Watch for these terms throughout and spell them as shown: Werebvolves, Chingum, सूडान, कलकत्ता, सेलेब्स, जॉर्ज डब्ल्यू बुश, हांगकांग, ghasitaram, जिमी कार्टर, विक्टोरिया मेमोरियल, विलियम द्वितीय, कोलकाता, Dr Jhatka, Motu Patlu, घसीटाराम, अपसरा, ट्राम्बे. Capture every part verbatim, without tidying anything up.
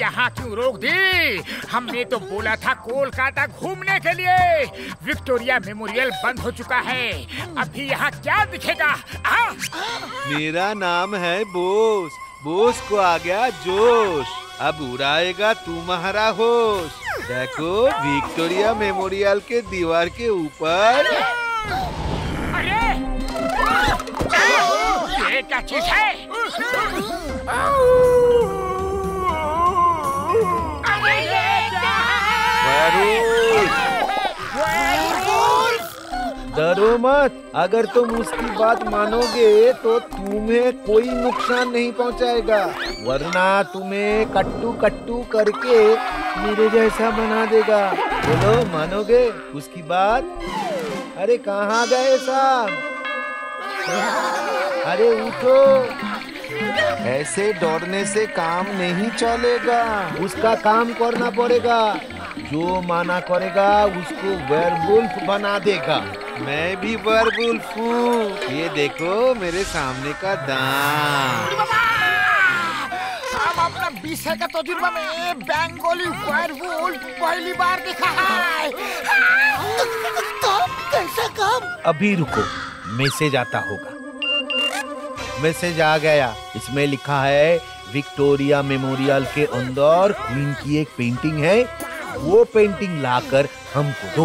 यहाँ क्यों रोक दी? हमने तो बोला था कोलकाता घूमने के लिए। विक्टोरिया मेमोरियल बंद हो चुका है, अभी यहाँ क्या दिखेगा? आ? मेरा नाम है बोस, बोस को आ गया जोश, अब उड़ाएगा तुम्हारा होश। देखो विक्टोरिया मेमोरियल के दीवार के ऊपर। अरे ये क्या चीज है? अरे ये क्या है? डरो मत, अगर तुम उसकी बात मानोगे तो तुम्हें कोई नुकसान नहीं पहुंचाएगा, वरना तुम्हें कट्टू कट्टू करके मेरे जैसा बना देगा। बोलो मानोगे उसकी बात? अरे कहाँ गए साहब? अरे उठो, ऐसे दौड़ने से काम नहीं चलेगा, उसका काम करना पड़ेगा। जो माना करेगा उसको वेयरवुल्फ बना देगा। मैं भी वेयरवुल्फ हूँ, ये देखो मेरे सामने का दांत। अपना बीसे का तजुर्बा में बंगाली वेयरवुल्फ पहली बार देखा है। काम कैसा काम? अभी रुको, मैसेज आता होगा। मैसेज आ गया, इसमें लिखा है विक्टोरिया मेमोरियल के अंदर क्वीन की एक पेंटिंग है, वो पेंटिंग लाकर हमको दो।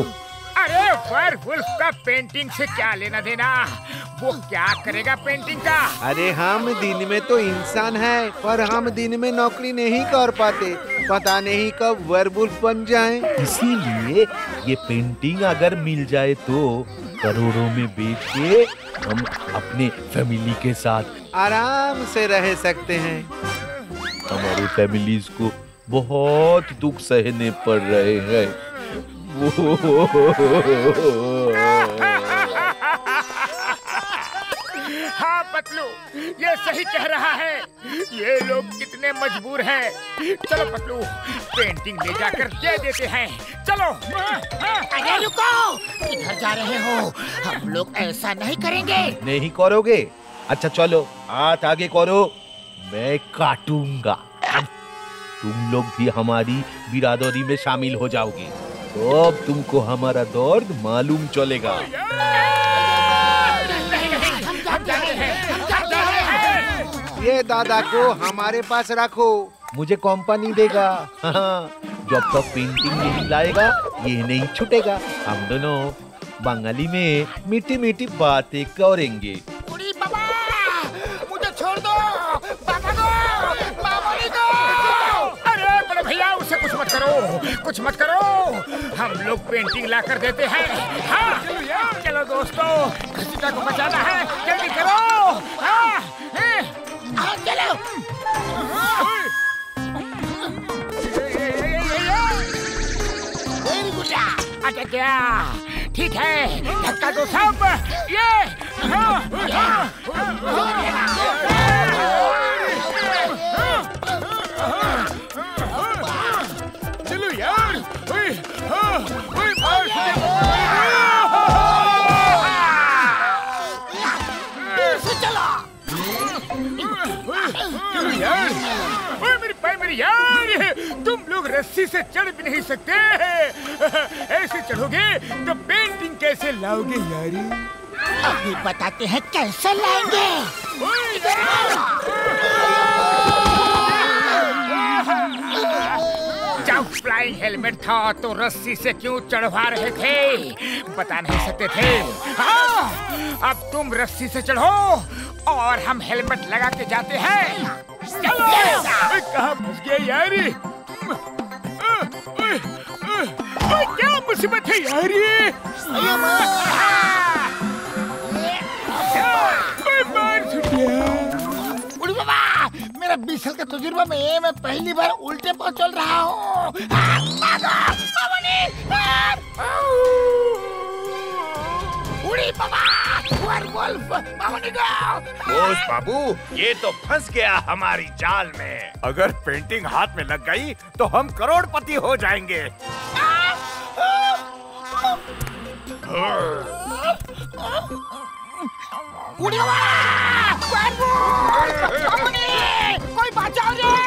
अरे वेयरवुल्फ का पेंटिंग से क्या लेना देना? वो क्या करेगा पेंटिंग का? अरे हम दिन में तो इंसान हैं, पर हम दिन में नौकरी नहीं कर पाते, पता नहीं कब वेयरवुल्फ बन जाएं। इसीलिए ये पेंटिंग अगर मिल जाए तो करोड़ों में बेच के हम अपने फैमिली के साथ आराम से रह सकते हैं। हमारे फैमिलीज को बहुत दुख सहने पड़ रहे हैं। हाँ पतलू, ये सही कह रहा है, ये लोग कितने मजबूर हैं। चलो पतलू, पेंटिंग ले जाकर दे देते हैं, चलो। अरे रुको, किधर जा रहे हो? हम लोग ऐसा नहीं करेंगे। नहीं करोगे? अच्छा चलो, हाथ आगे करो, मैं काटूंगा। तुम लोग भी हमारी बिरादरी में शामिल हो जाओगे, तो अब तुमको हमारा दर्द मालूम चलेगा। ये दादा को हमारे पास रखो, मुझे कंपनी देगा। हाँ, जब तक पेंटिंग नहीं लाएगा ये नहीं छूटेगा। हम दोनों बंगाली में मीठी मीठी बातें करेंगे। मुझे छोड़ दो, कुछ मत करो, कुछ मत करो, हम लोग पेंटिंग ला कर देते हैं। हाँ चलो दोस्तों, घसीटा को बचाना है, जल्दी करो। हाँ हाँ चलो। अच्छा क्या ठीक है, झटका दो सब। ये यार, तुम लोग रस्सी से चढ़ भी नहीं सकते, ऐसे चढ़ोगे तो पेंटिंग कैसे लाओगे यार? अभी बताते हैं कैसे लाएंगे। जब फ्लाइंग हेलमेट था तो रस्सी से क्यों चढ़वा रहे थे? बता नहीं सकते थे। हाँ, अब तुम रस्सी से चढ़ो और हम हेलमेट लगा के जाते हैं। चलो, कहाँ फंस गया यारी? क्या मुसीबत है यारी? मार उड़ी बाबा, मेरा बीस साल का तजुर्बा में मैं पहली बार उल्टे पर चल रहा हूँ। उड़ी बाबा, बोस बाबू, ये तो फंस गया हमारी जाल में। अगर पेंटिंग हाथ में लग गई तो हम करोड़पति हो जाएंगे। कोई बचाओ रे!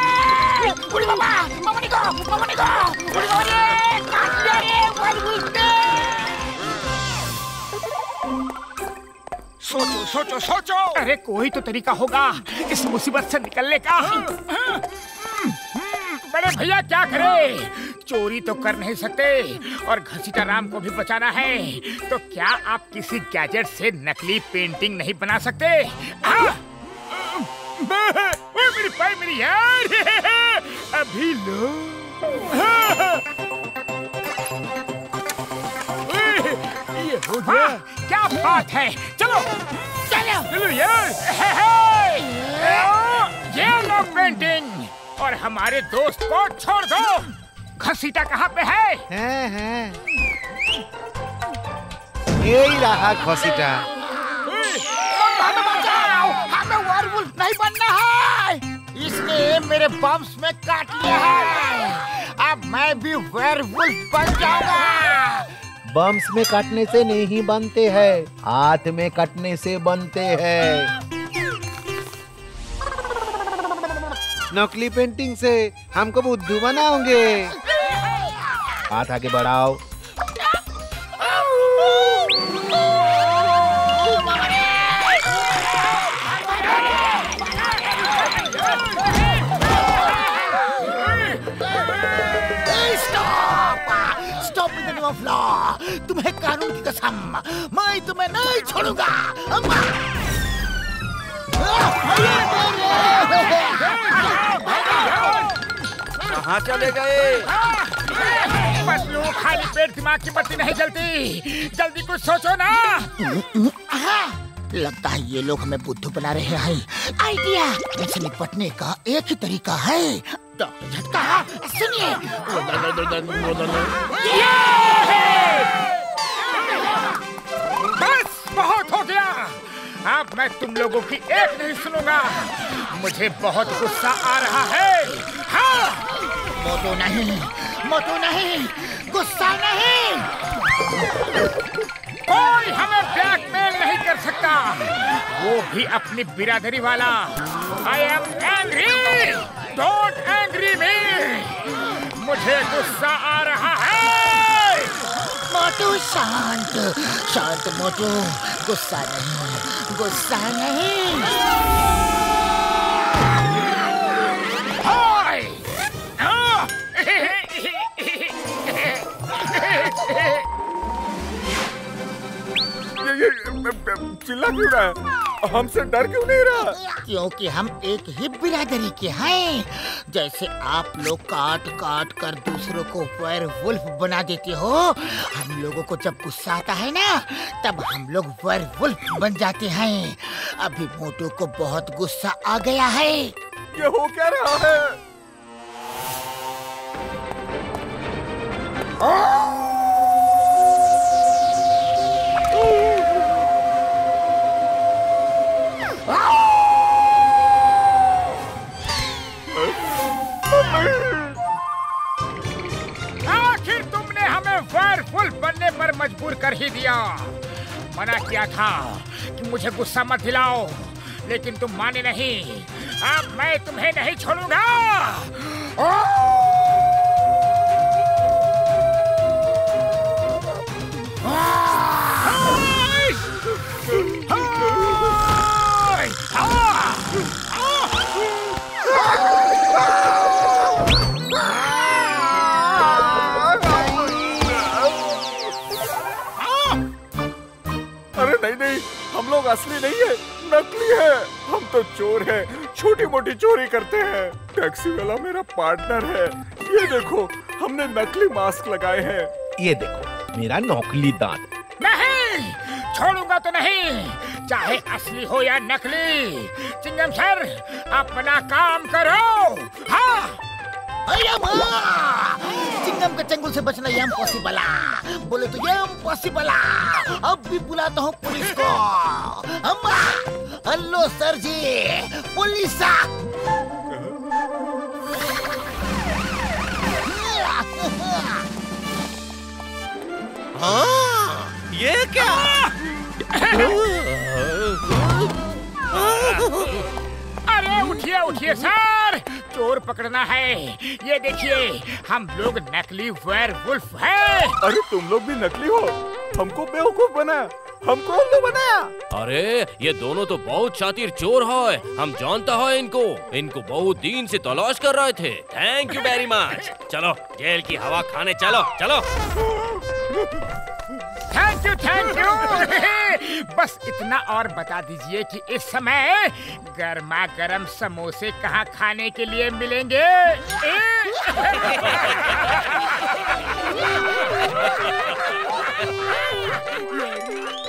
सोचो सोचो सोचो, अरे कोई तो तरीका होगा इस मुसीबत से निकलने का। बड़े भैया क्या करें, चोरी तो कर नहीं सकते और घसीटाराम को भी बचाना है, तो क्या आप किसी गैजेट से नकली पेंटिंग नहीं बना सकते? ओए मेरी पाई मेरी यार, अभी लो। ये हो गया, क्या बात है, चलो चलो चलो यार। हे हे, ये लो पेंटिंग और हमारे दोस्त को छोड़ दो। घसीटा कहाँ पे है? है, है। ये ही रहा घसीटा। नहीं बनना है, इसने मेरे बम्स में काट लिया है, अब मैं भी वेयरवुल्फ बन जाऊंगा। बम्स में काटने से नहीं बनते हैं, हाथ में काटने से बनते हैं। नकली पेंटिंग से हमको बुद्धू बनाओगे। हाथ आगे बढ़ाओ। तुम्हें कानून की कसम, मैं तुम्हें नहीं छोड़ूंगा। अम्मा कहाँ चले गए? बस लो, खाली पेट दिमाग की बत्ती नहीं जलती, जल्दी कुछ सोचो ना। लगता है ये लोग हमें बुद्धू बना रहे हैं। आइडिया, इनसे निपटने का एक ही तरीका है। डॉक्टर झटका, सुनिए। बस बहुत हो गया, अब मैं तुम लोगों की एक नहीं सुनूंगा। मुझे बहुत गुस्सा आ रहा है। हाँ, मोटू नहीं, मोटू नहीं, गुस्सा नहीं। कोई हमें ब्लैकमेल नहीं कर सकता, वो भी अपनी बिरादरी वाला। I am angry, don't angry me. मुझे गुस्सा आ रहा है। मोटू शांत, शांत मोटू, गुस्सा नहीं, गुस्सा नहीं। हाय, ये चिल्ला क्यों रहा है? हमसे डर क्यों नहीं रहा? क्योंकि हम एक ही बिरादरी के हैं। जैसे आप लोग काट काट कर दूसरों को वेयरवुल्फ बना देते हो, हम लोगों को जब गुस्सा आता है ना, तब हम लोग वेयरवुल्फ बन जाते हैं। अभी मोटू को बहुत गुस्सा आ गया है। ये हो क्या रहा है? आ! आखिर तुमने हमें वेयरवुल्फ बनने पर मजबूर कर ही दिया। मना किया था कि मुझे गुस्सा मत दिलाओ, लेकिन तुम माने नहीं। अब मैं तुम्हें नहीं छोड़ूंगा। हम लोग असली नहीं है, नकली है। हम तो चोर है, छोटी मोटी चोरी करते हैं। टैक्सी वाला मेरा पार्टनर है। ये देखो, हमने नकली मास्क लगाए हैं। ये देखो मेरा नकली दांत। नहीं छोड़ूंगा तो नहीं, चाहे असली हो या नकली। चिंगम सर, अपना काम करो। हाँ, चिंगम के चंगुल से बचना ये इम्पॉसिबल है। बोले तो ये इम्पॉसिबल है। अब भी बुलाता हूँ पुलिस को। अम्मा, हेलो सर जी, पुलिस। हाँ, ये क्या? अरे उठिए उठिए सर, चोर पकड़ना है। ये देखिए, हम लोग नकली वेयरवुल्फ हैं। अरे तुम लोग भी नकली हो, हमको बेवकूफ बनाया, हमको उल्लू बनाया। अरे ये दोनों तो बहुत शातिर चोर है, हम जानता है इनको, इनको बहुत दिन से तलाश कर रहे थे। थैंक यू वेरी मच, चलो जेल की हवा खाने चलो चलो। Thank you thank you. बस इतना और बता दीजिए कि इस समय गर्मा गर्म समोसे कहाँ खाने के लिए मिलेंगे? ए?